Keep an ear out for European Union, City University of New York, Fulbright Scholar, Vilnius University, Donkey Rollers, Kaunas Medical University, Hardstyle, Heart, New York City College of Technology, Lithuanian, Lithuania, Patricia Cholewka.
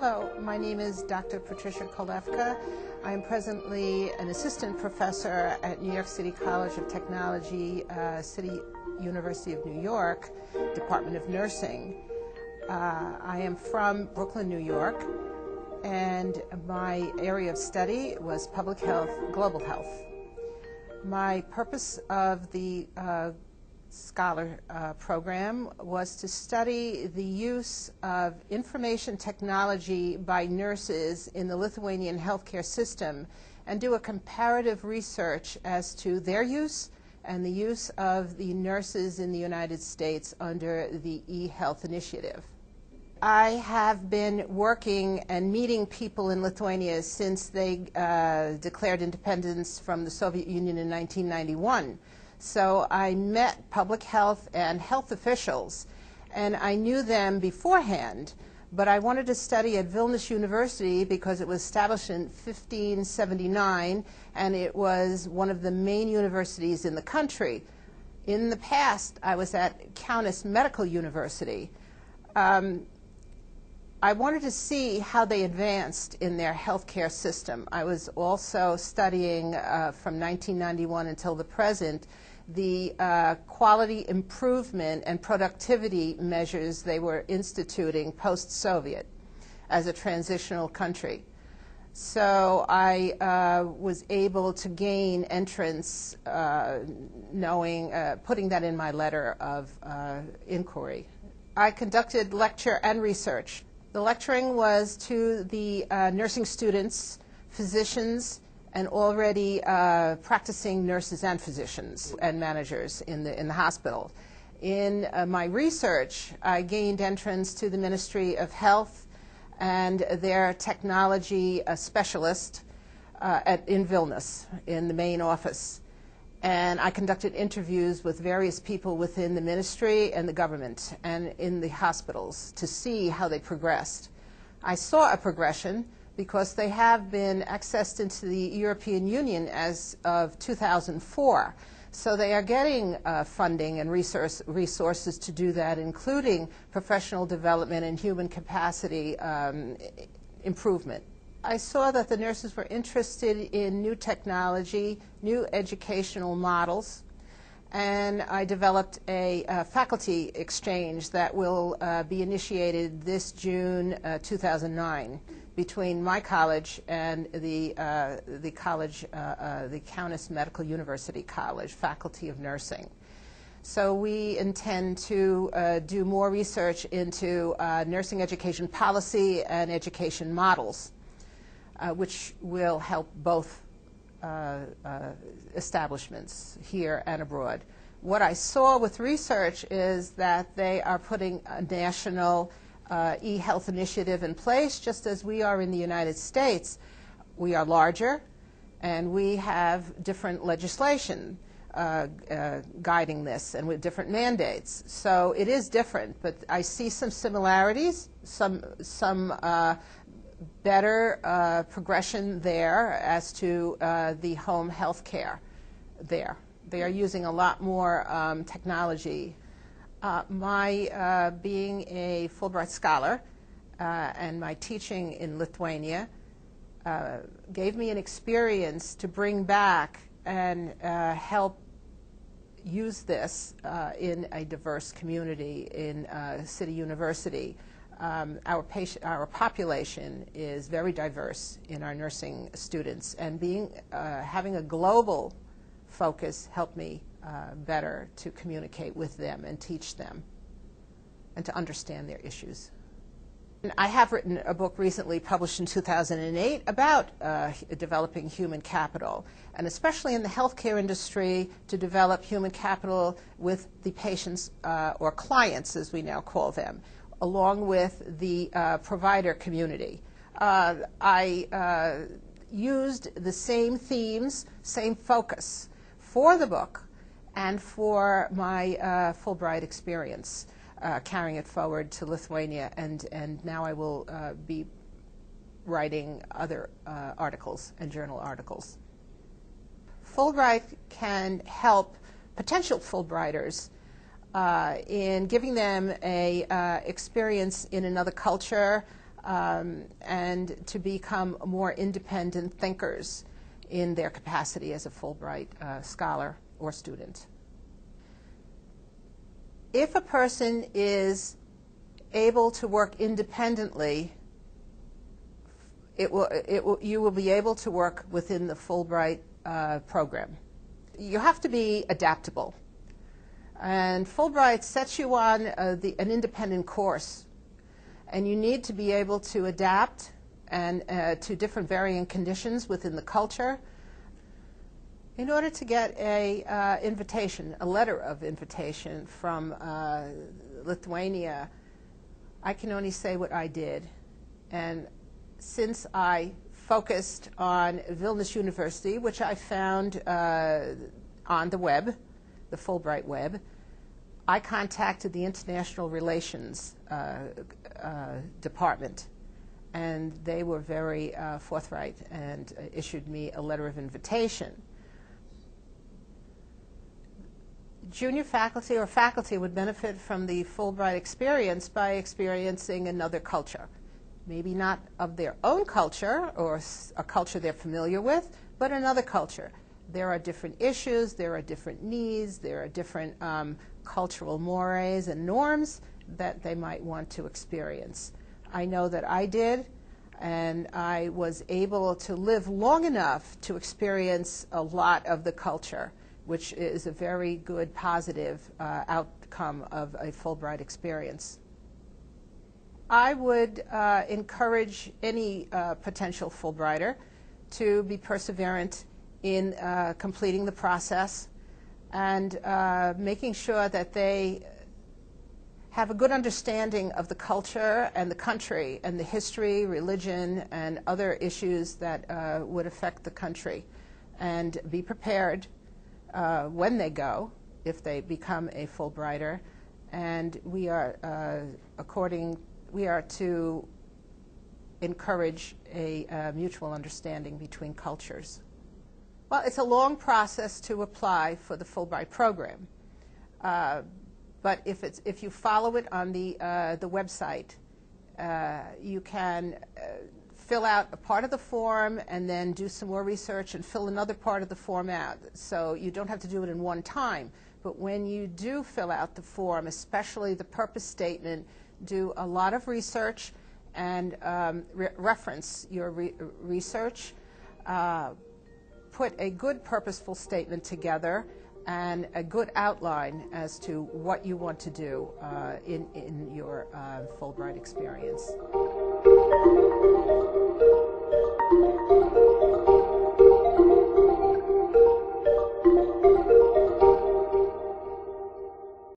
Hello, my name is Dr. Patricia Cholewka. I am presently an assistant professor at New York City College of Technology, City University of New York, Department of Nursing. I am from Brooklyn, New York, and my area of study was public health, global health. My purpose of the Scholar program was to study the use of information technology by nurses in the Lithuanian healthcare system and do a comparative research as to their use and the use of the nurses in the United States under the e-health initiative. I have been working and meeting people in Lithuania since they declared independence from the Soviet Union in 1991. So I met public health and health officials, and I knew them beforehand, but I wanted to study at Vilnius University because it was established in 1579, and it was one of the main universities in the country. In the past, I was at Kaunas Medical University. I wanted to see how they advanced in their healthcare system. I was also studying from 1991 until the present the quality improvement and productivity measures they were instituting post-Soviet as a transitional country. So I was able to gain entrance knowing, putting that in my letter of inquiry. I conducted lecture and research. The lecturing was to the nursing students, physicians, and already practicing nurses and physicians and managers in the hospital. In my research, I gained entrance to the Ministry of Health and their technology specialist in Vilnius, in the main office. And I conducted interviews with various people within the ministry and the government and in the hospitals to see how they progressed. I saw a progression because they have been accessed into the European Union as of 2004. So they are getting funding and resources to do that, including professional development and human capacity improvement. I saw that the nurses were interested in new technology, new educational models, and I developed a faculty exchange that will be initiated this June 2009 between my college and the Kaunas Medical University College Faculty of Nursing. So we intend to do more research into nursing education policy and education models, which will help both establishments here and abroad. What I saw with research is that they are putting a national e-health initiative in place, just as we are in the United States. We are larger, and we have different legislation guiding this and with different mandates. So it is different, but I see some similarities, some better progression there as to the home health care there. They are using a lot more technology. My being a Fulbright Scholar and my teaching in Lithuania gave me an experience to bring back and help use this in a diverse community in City University. Our population is very diverse in our nursing students, and having a global focus helped me better to communicate with them and teach them and to understand their issues. And I have written a book recently published in 2008 about developing human capital, and especially in the healthcare industry, to develop human capital with the patients or clients, as we now call them, along with the provider community. I used the same themes, same focus for the book and for my Fulbright experience, carrying it forward to Lithuania, and now I will be writing other articles and journal articles. Fulbright can help potential Fulbrighters in giving them an experience in another culture, and to become more independent thinkers in their capacity as a Fulbright scholar or student. If a person is able to work independently, you will be able to work within the Fulbright program. You have to be adaptable. And Fulbright sets you on an independent course. And you need to be able to adapt and to different varying conditions within the culture. In order to get a invitation, a letter of invitation from Lithuania, I can only say what I did. And since I focused on Vilnius University, which I found on the web, the Fulbright web, I contacted the International Relations Department. And they were very forthright and issued me a letter of invitation. Junior faculty or faculty would benefit from the Fulbright experience by experiencing another culture. Maybe not of their own culture or a culture they're familiar with, but another culture. There are different issues, there are different needs, there are different cultural mores and norms that they might want to experience. I know that I did, and I was able to live long enough to experience a lot of the culture, which is a very good positive outcome of a Fulbright experience. I would encourage any potential Fulbrighter to be perseverant in completing the process and making sure that they have a good understanding of the culture and the country and the history, religion, and other issues that would affect the country, and be prepared when they go, if they become a Fulbrighter. And we are, we are to encourage a mutual understanding between cultures. Well, it's a long process to apply for the Fulbright program, but if you follow it on the website, you can fill out a part of the form and then do some more research and fill another part of the form out. So you don't have to do it in one time, but when you do fill out the form, especially the purpose statement, do a lot of research and reference your research. Put a good purposeful statement together and a good outline as to what you want to do in your Fulbright experience.